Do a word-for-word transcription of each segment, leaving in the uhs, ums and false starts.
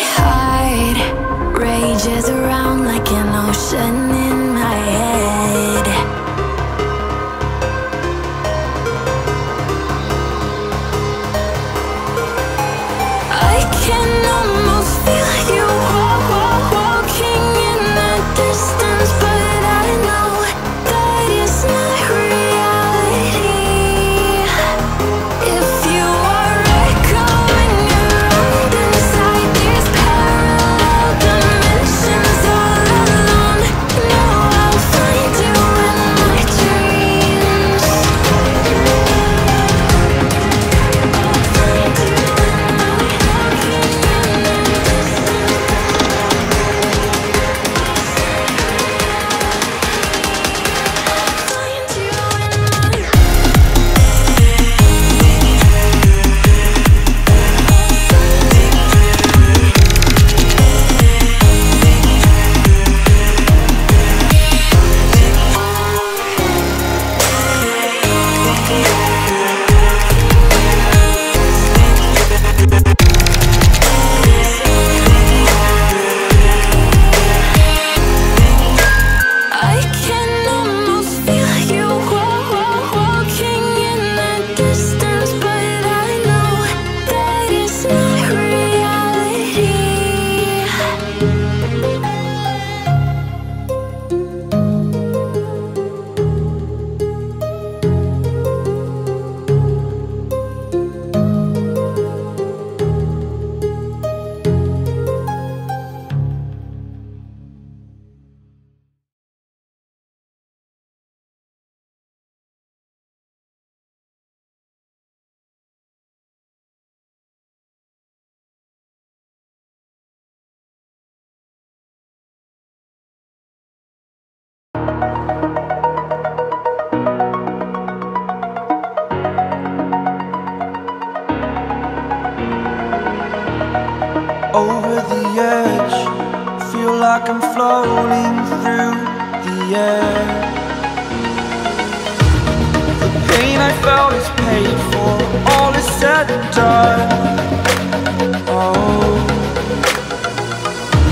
heart rages around like an ocean in my head. I can almost feel you walking in the distance, but I know that it's not reality. If over the edge, feel like I'm floating through the air. The pain I felt is paid for, all is said and done. Oh,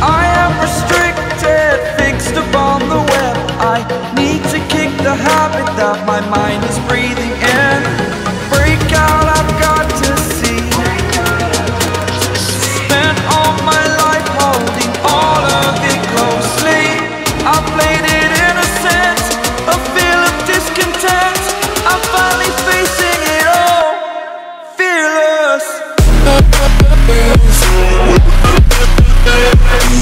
I am restricted, fixed upon the web. I need to kick the habit that my mind is breathing in. Break out, I've got to see.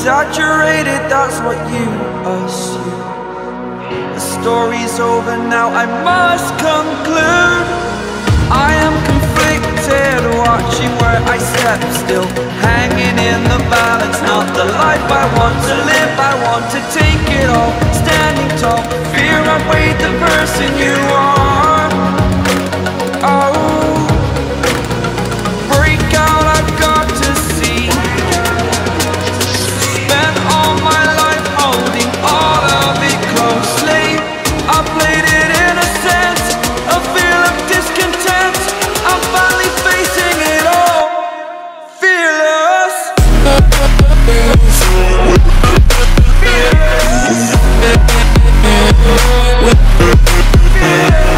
Exaggerated, that's what you assume. The story's over now, I must conclude. I am conflicted, watching where I step, still hanging in the balance. Not the life I want to live, I want to take it all, standing tall. Fear outweighs the person you are. Oh, yeah.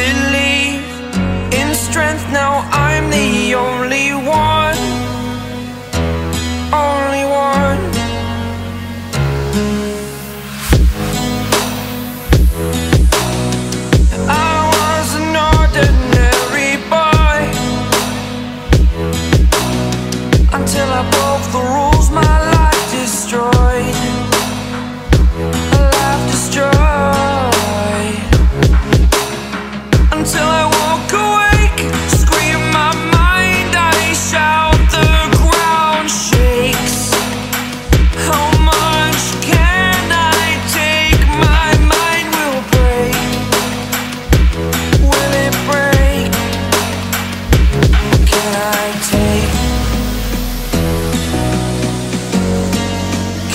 believe in strength. Now I'm the only one, only one. I was an ordinary boy until I broke the rules. My life destroyed, my life destroyed, until I woke awake, scream my mind, I shout, the ground shakes. How much can I take? My mind will break. Will it break? Can I take?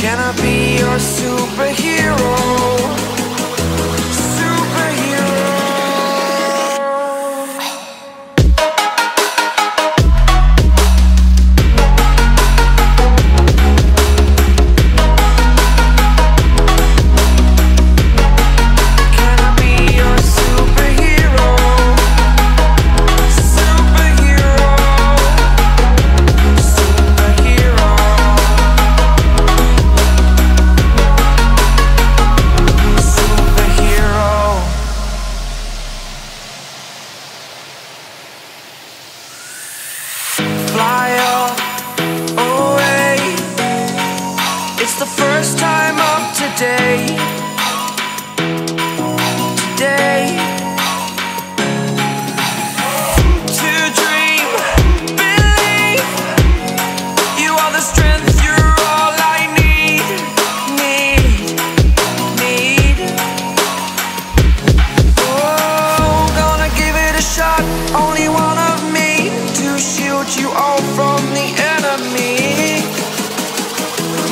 Can I be your superhero? Superhero. Can I be your superhero? Superhero. Superhero. Superhero. Fly up away. It's the first time of today. Today. To dream, believe. You are the strength, you're all I need, need, need. Oh, gonna give it a shot. Only one of me to shield you all from the enemy.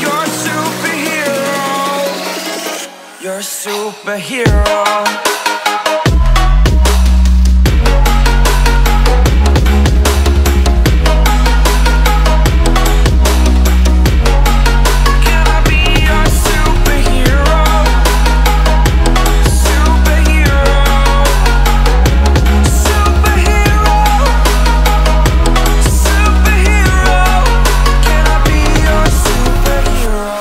You're a superhero. You're a superhero. Can I be your superhero? Superhero. Superhero. Superhero. Can I be your superhero?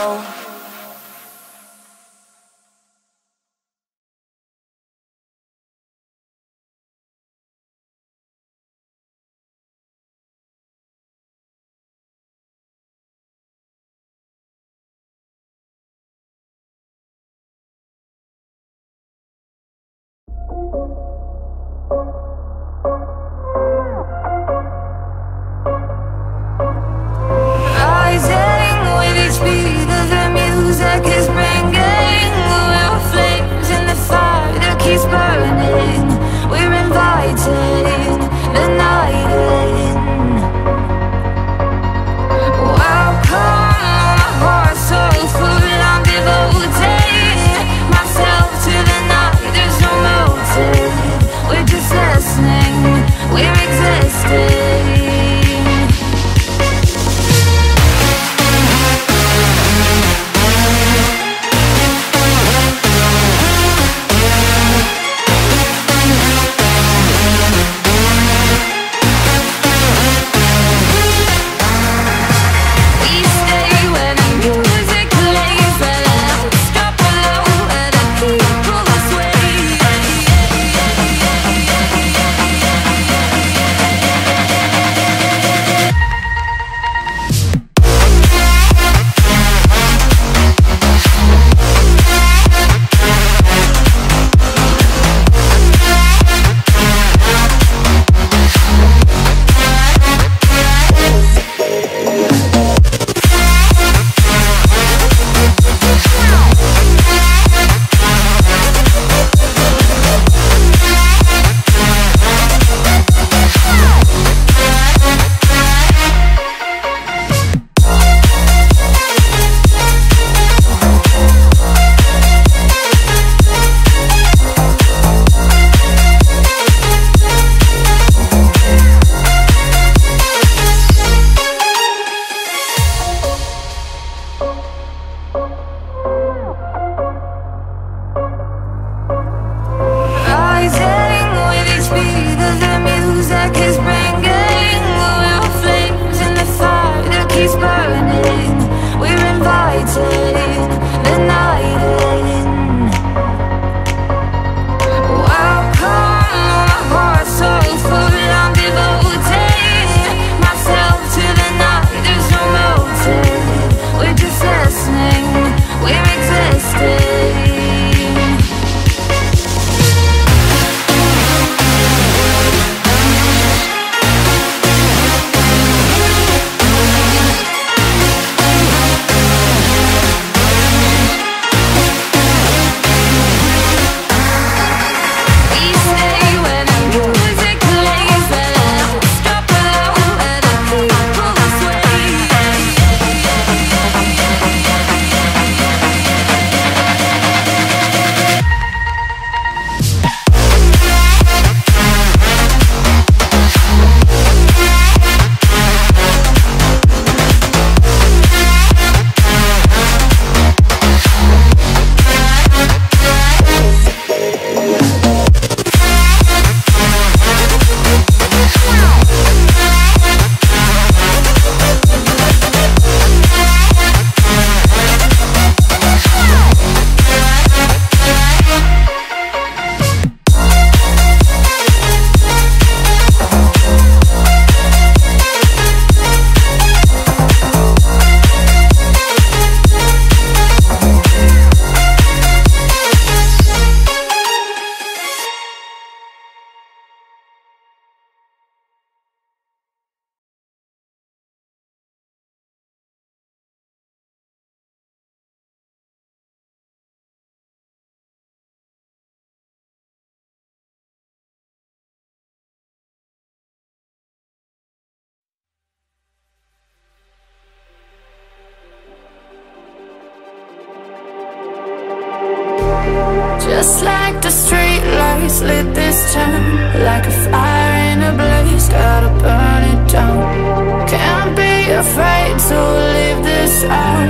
Just like the street lights lit this town, like a fire in a blaze, gotta burn it down. Can't be afraid to leave this out.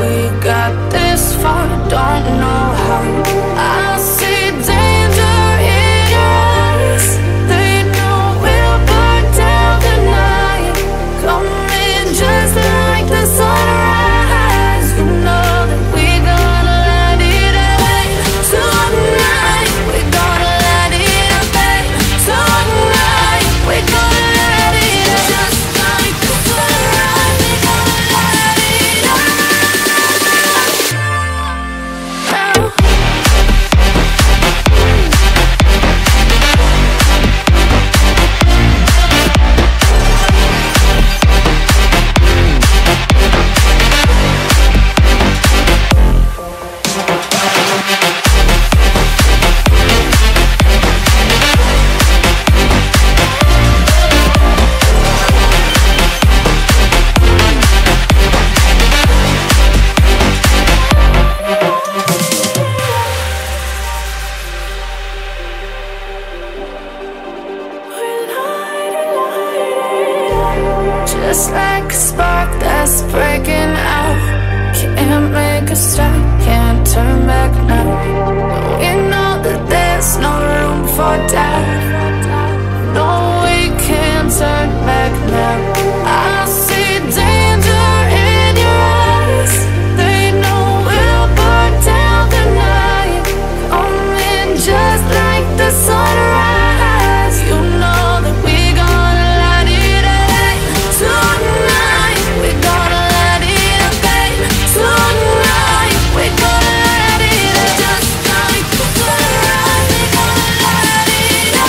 We got this far, don't know how. I see danger in your eyes, they know we'll burn down the night. Come in just like the sunrise, you know that we gonna light it away. Tonight, we gonna light it away. Tonight, we gonna light it away. Just like the sunrise, we gonna light it away. Now just like a spark that's breaking out, can't make a stop, can't turn back now. We know that there's no room for doubt. No, we can't turn back now. I see danger in your eyes, they know we'll burn down the night. Come in just like the sunrise, you know that we gonna light it away. Tonight, we gonna light it away. Tonight, we gonna light it away. Just like the sunrise, we gonna light it away. Now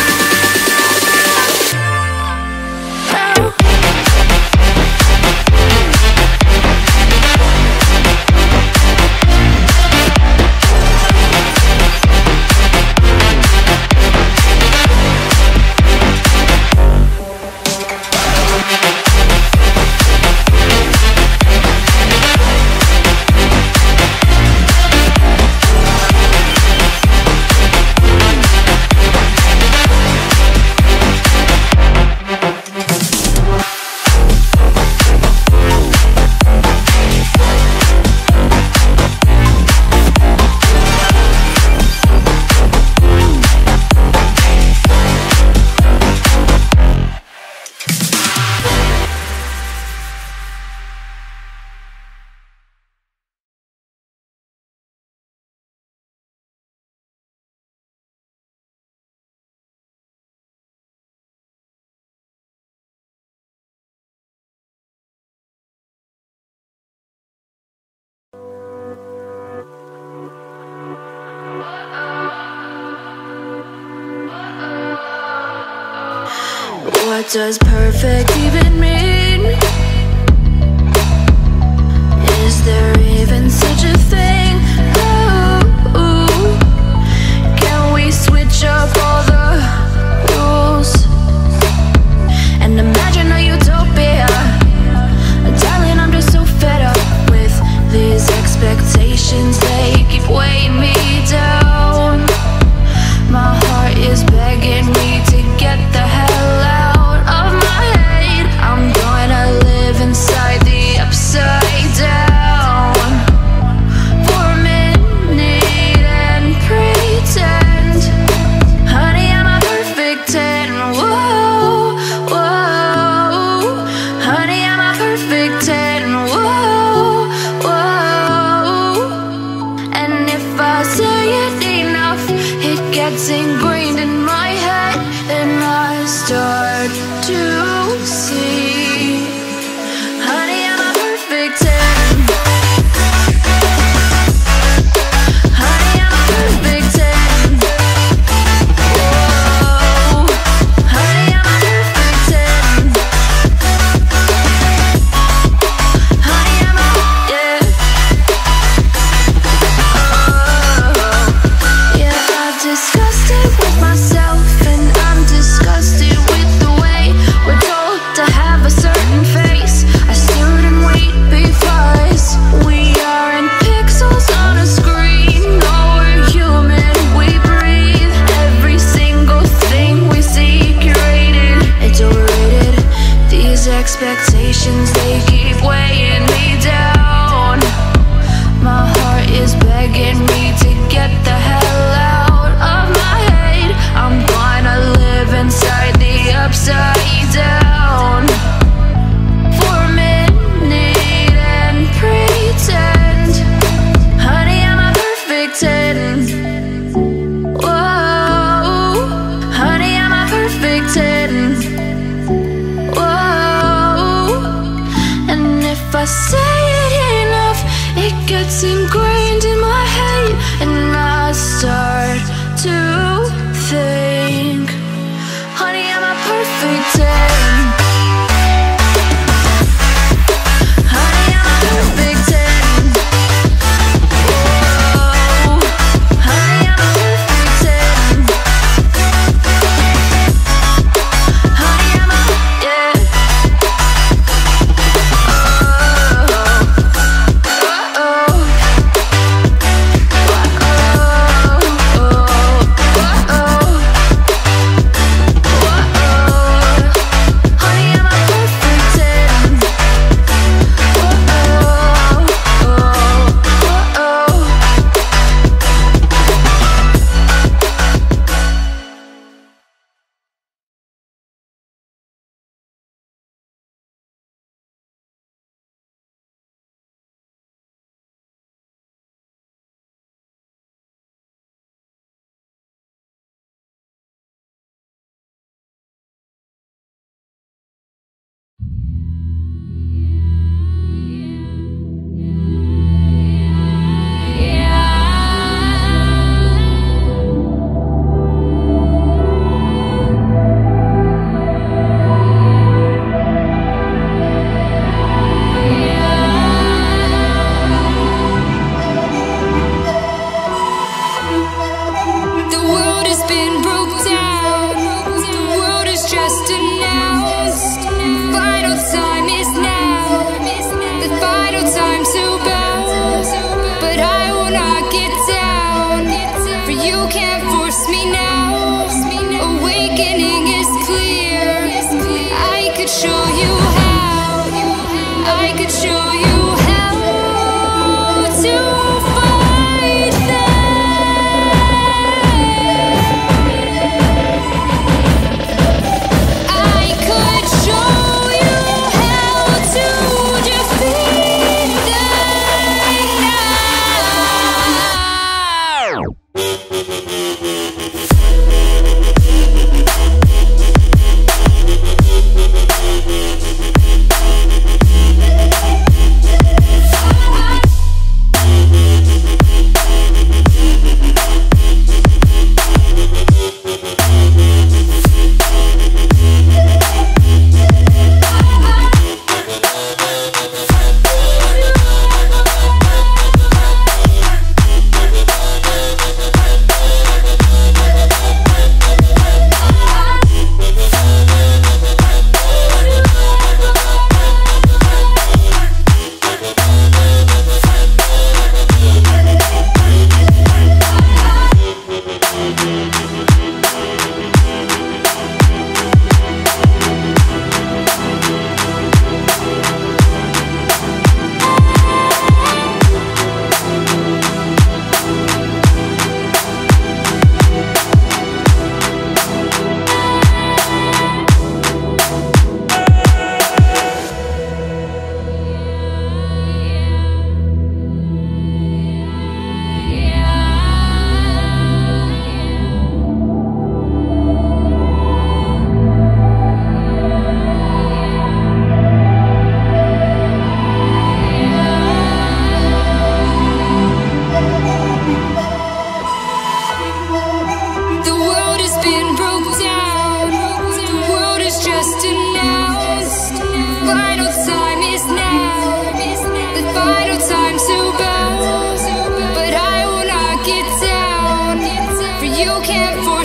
what does perfect even mean? Is there even such a thing? Ooh, ooh. Can we switch up all the rules and imagine a utopia? Darling, I'm just so fed up with these expectations, they keep weighing me down. My heart is begging me to get the hell out of my head. I'm gonna live inside the upside down for a minute and pretend, honey, I'm a perfect ten. Whoa, whoa, honey, I'm a perfect ten. Whoa, whoa. And if I say it enough, it gets ingrained in my head, and I start to see, honey, I'm a perfect ten. Honey, I'm a perfect ten. Whoa, honey, I'm a perfect ten. Honey, I'm a, yeah. Oh, yeah, I've discussed it with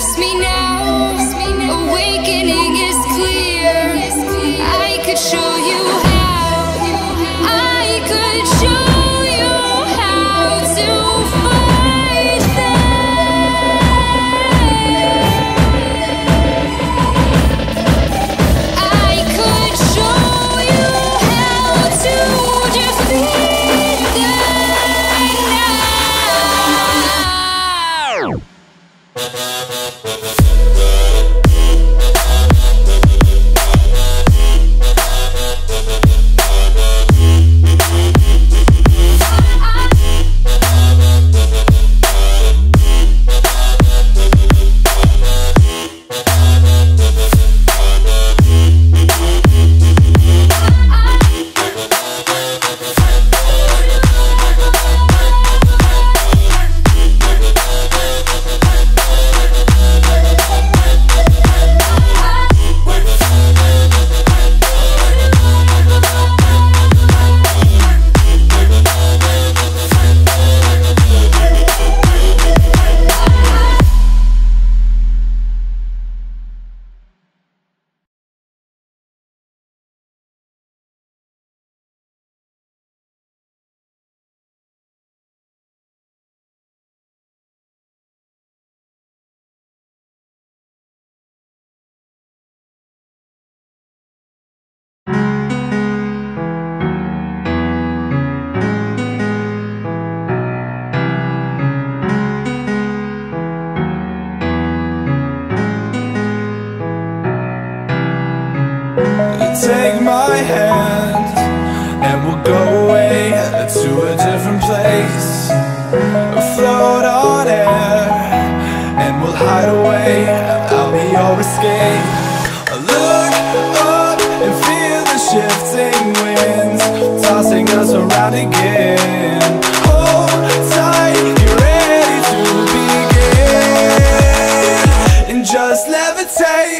Bless me now, awakening is clear. I could show you how, I could show you how to fight them. I could show you how to defeat them now. Take my hand and we'll go away to a different place. Float on air and we'll hide away. I'll be your escape. I look up and feel the shifting winds tossing us around again. Hold tight, get ready to begin and just levitate.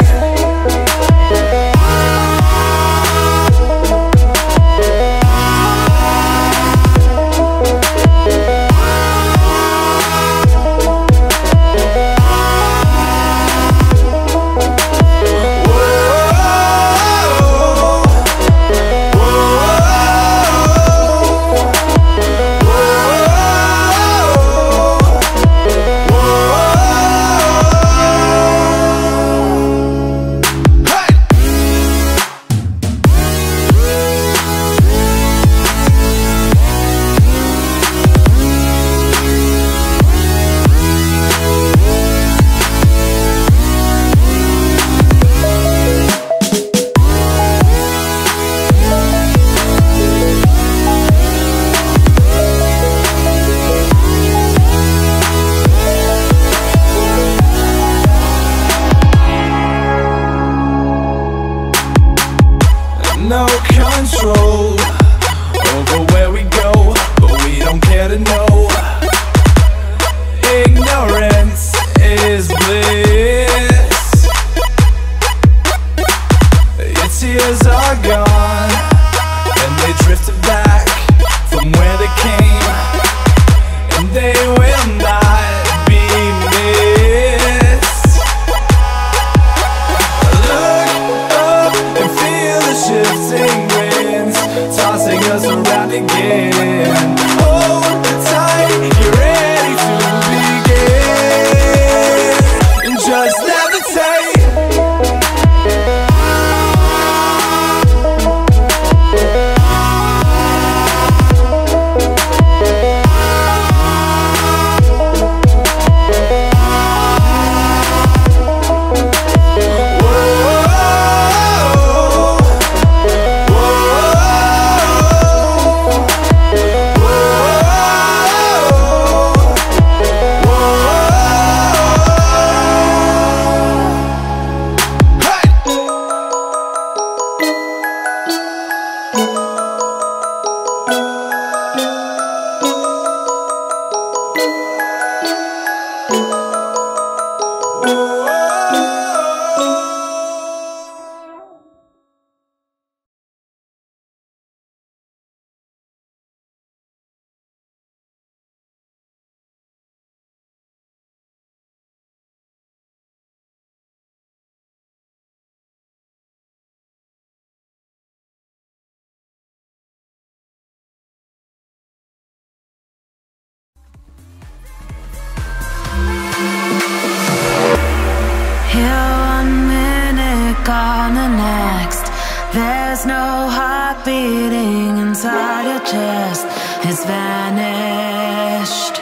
vanished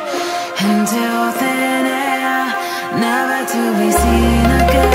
into thin air, never to be seen again.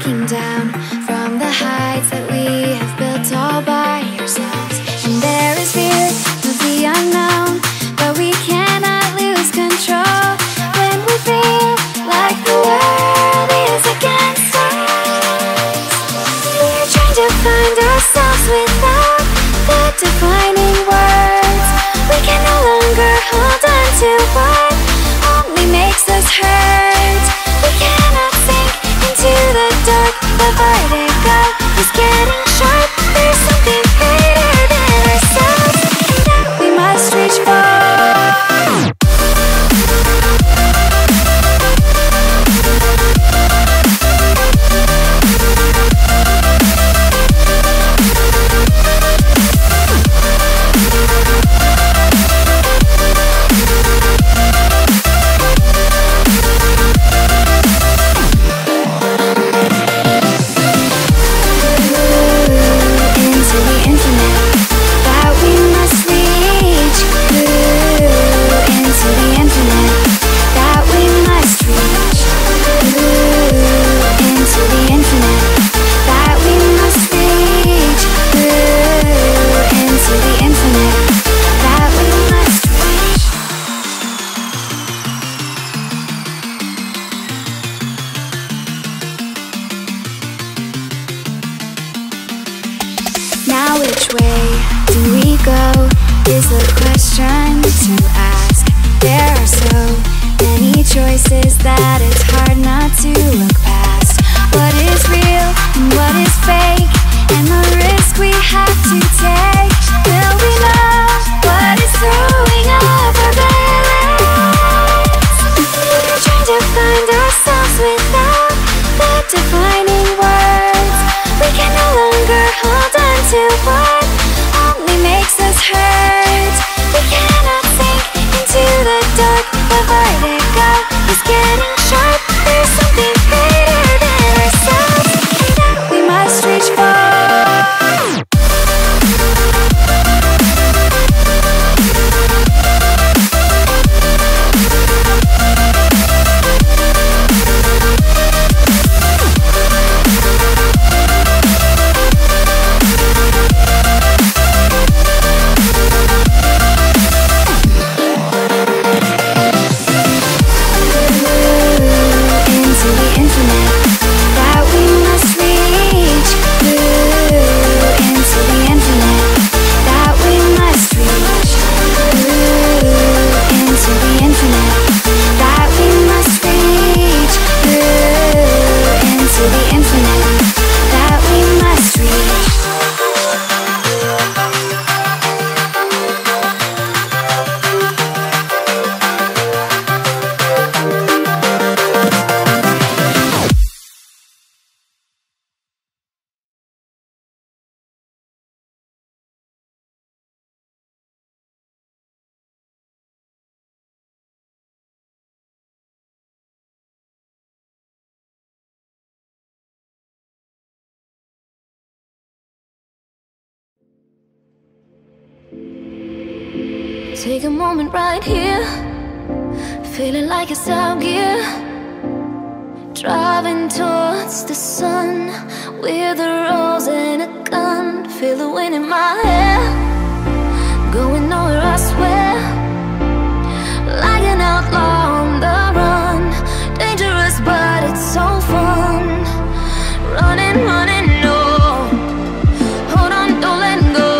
looking down from the heights that we have built all by ourselves. And there is fear of the unknown, but we cannot lose control. When we feel like the world is against us, we're trying to find ourselves without the defining words. We can no longer hold on to what only makes us hurt. We cannot sink into the dark. The vertigo is getting sharp. There's something greater than ourselves, and now we must reach for. Take a moment right here, feeling like it's out gear. Driving towards the sun with a rose and a gun. Feel the wind in my hair, going nowhere I swear. Like an outlaw on the run, dangerous but it's so fun. Running, running, no, hold on, don't let go.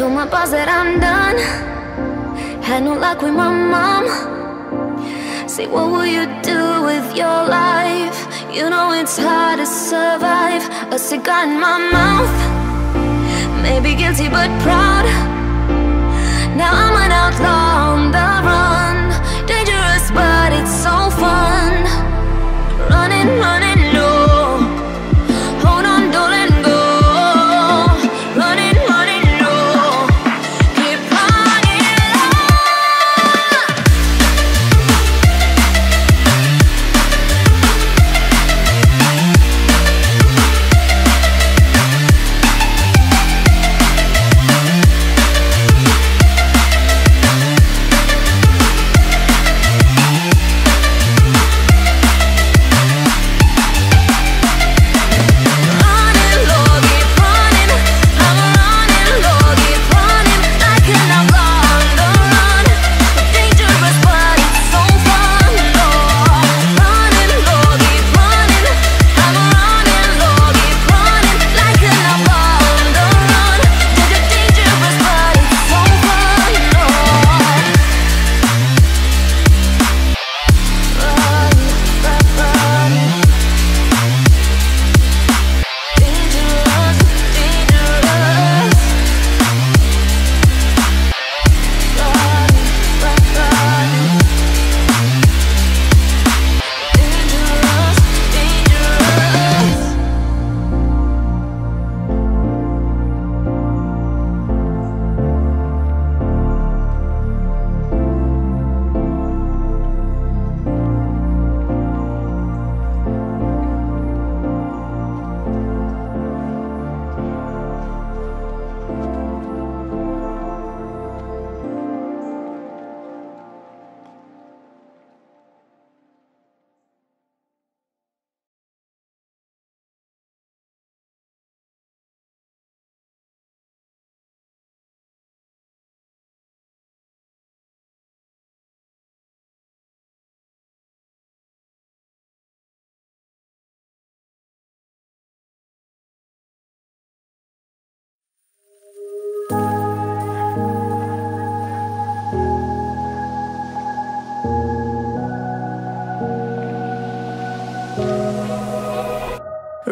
Told my boss that I'm done. Had no luck with my mom. Say, what will you do with your life? You know it's hard to survive. A cigar in my mouth, maybe guilty but proud. Now I'm an outlaw on the run. Dangerous but it's so fun. Running, running low. Hold on, don't let go. Running, running low. Keep running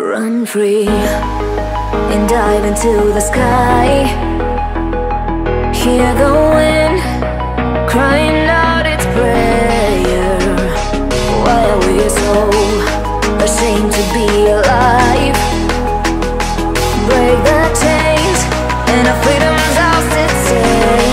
Run free and dive into the sky. Hear the wind crying out its prayer. Why are we so ashamed to be alive? Break the chains and our freedom's ours to take.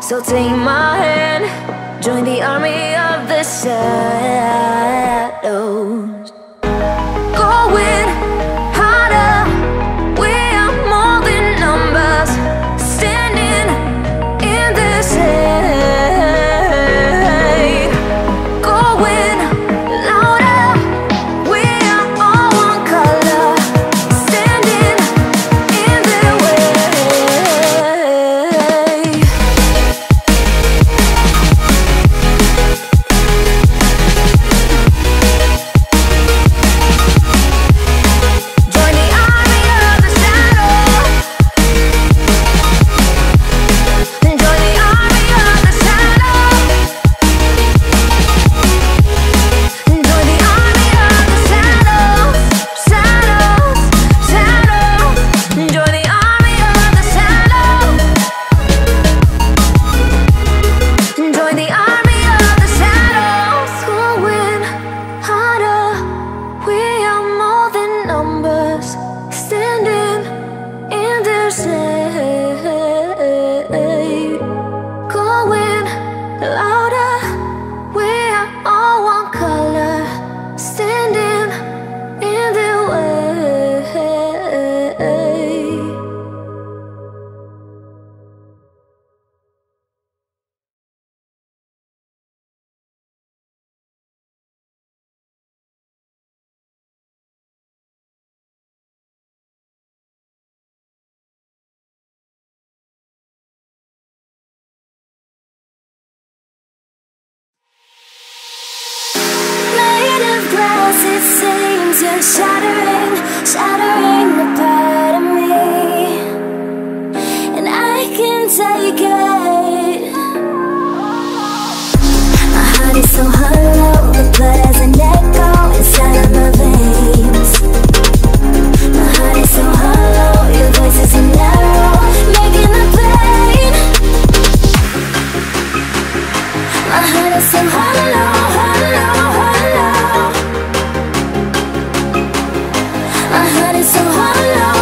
So take my hand, join the army of the shadow. as it seems you're shattering, shattering a part of me, and I can take it. My heart is so hollow, the blood has an echo inside my veins. My heart is so hollow, your voice is so narrow, making the pain. My heart is so hollow, hollow, hollow. My heart is so hollow, hollow,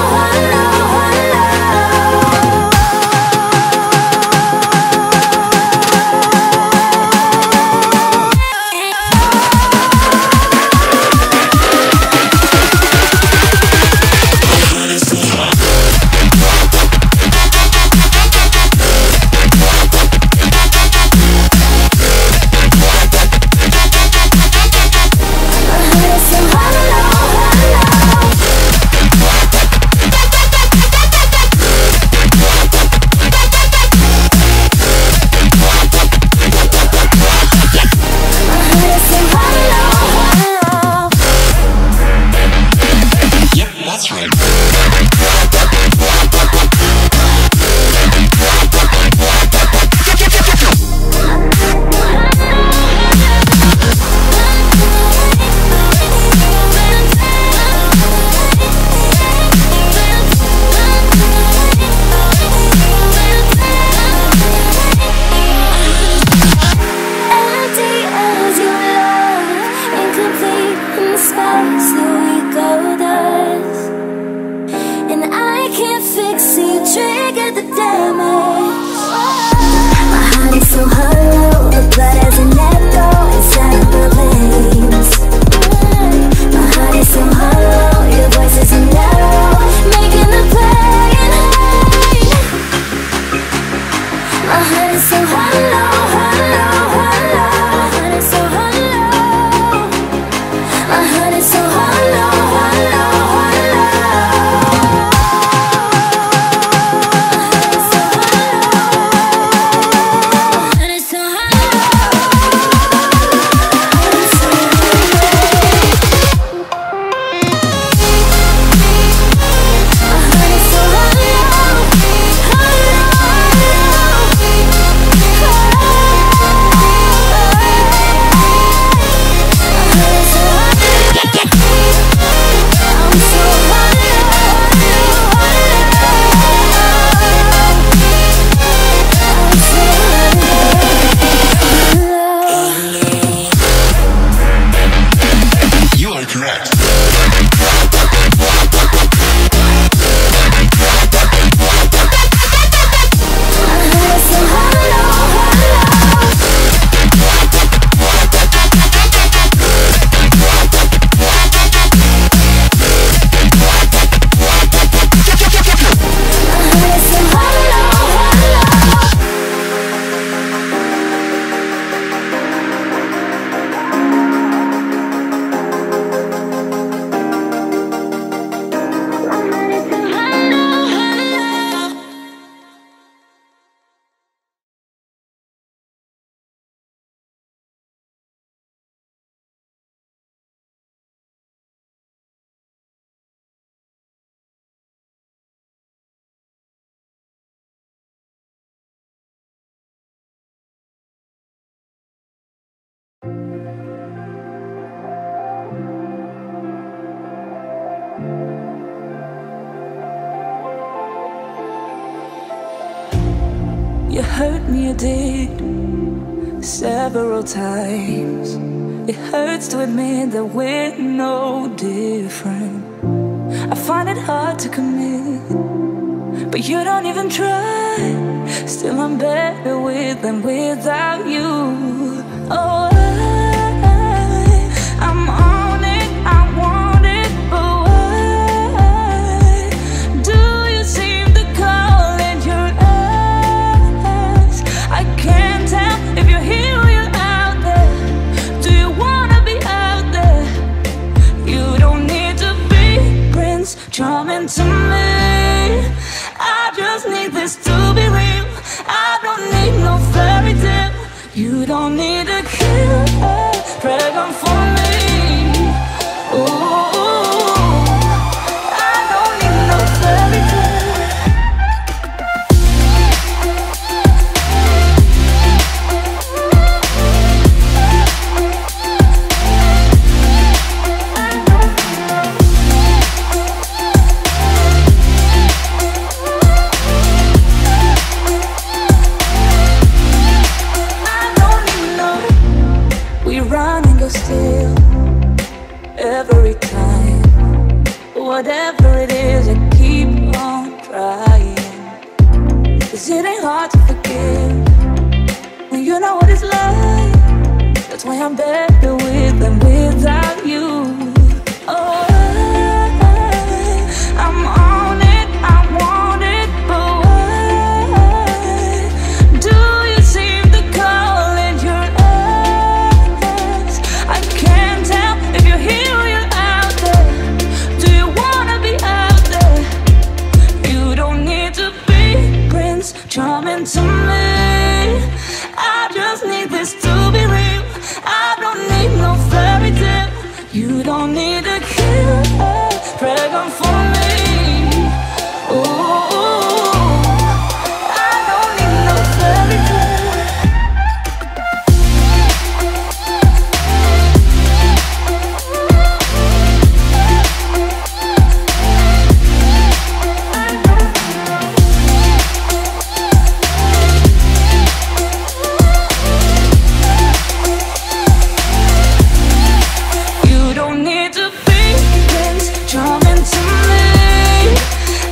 several times. It hurts to admit that we're no different. I find it hard to commit, but you don't even try. Still I'm better with than without you. Oh, I, I'm on it, I want it. But why do you seem to call it your ex? I can't tell if you're here. Come into me, I just need this to be real. I don't need no fairy tale. You don't need a killer, pray on for me. Cause it ain't hard to forgive when you know what it's like. That's why I'm better with than without you. Oh, I'm on it, I want it, but why do you seem to call it your ex? I can't tell if you're here or you're out there. Do you wanna be out there? You don't need to be Prince Charming to me. I just need this to be real. I don't need no fairy tale. You don't need a killer dragon for me. Ooh, I don't need no fairy tale. You don't need to be Prince Charming to me.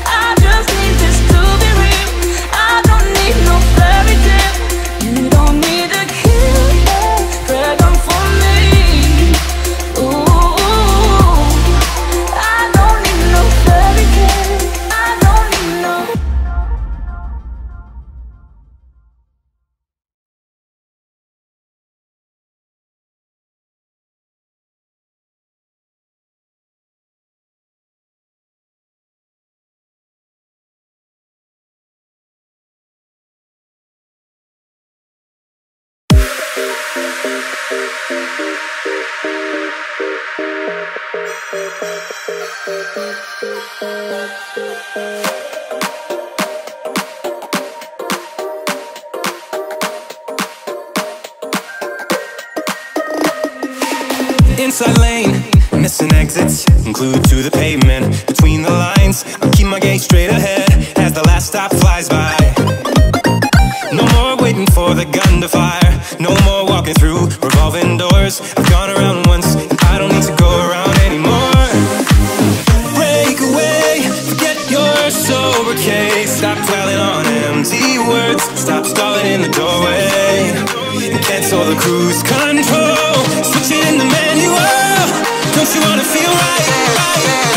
I just need this to be real. I don't need no fairy tale. You don't need a killer dragon for me. Ooh, I don't need no fairy tale. I don't need no. Inside lane, missing exits, glued to the pavement. Between the lines, I'll keep my gaze straight ahead as the last stop flies by. No more waiting for the gun to fire. No more walking through revolving doors. I've gone around once, and I don't need to go around anymore. Break away, forget your sober case. Stop dwelling on empty words. Stop stalling in the doorway and cancel the cruise control. Switch it in the manual. Don't you wanna feel right? right, right, right, right.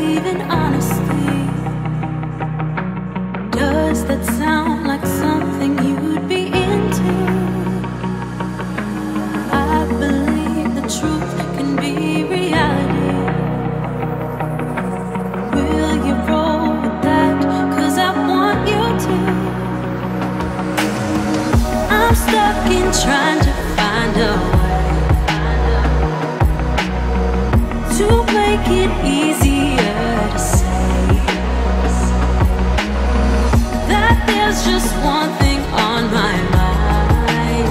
believe in honesty. Does that sound like something you'd be into? I believe the truth can be reality. Will you roll with that? 'Cause I want you to. I'm stuck in trying to find a way to make it easier to say that there's just one thing on my mind,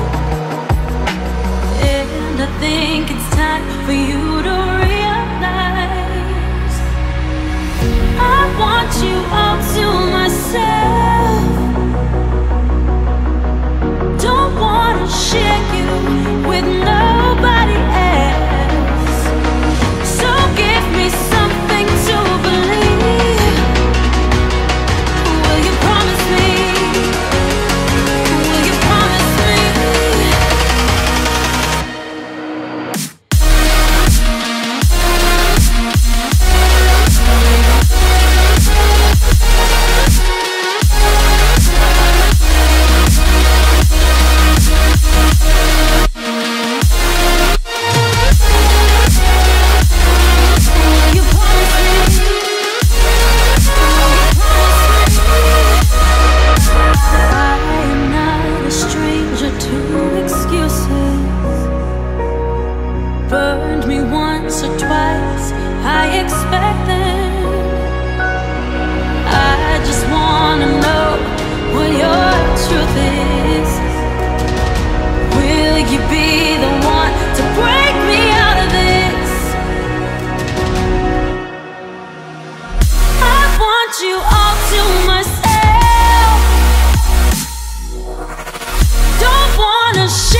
and I think it's time for you to realize I want you all to myself. Don't want to share you with nobody else. Shit.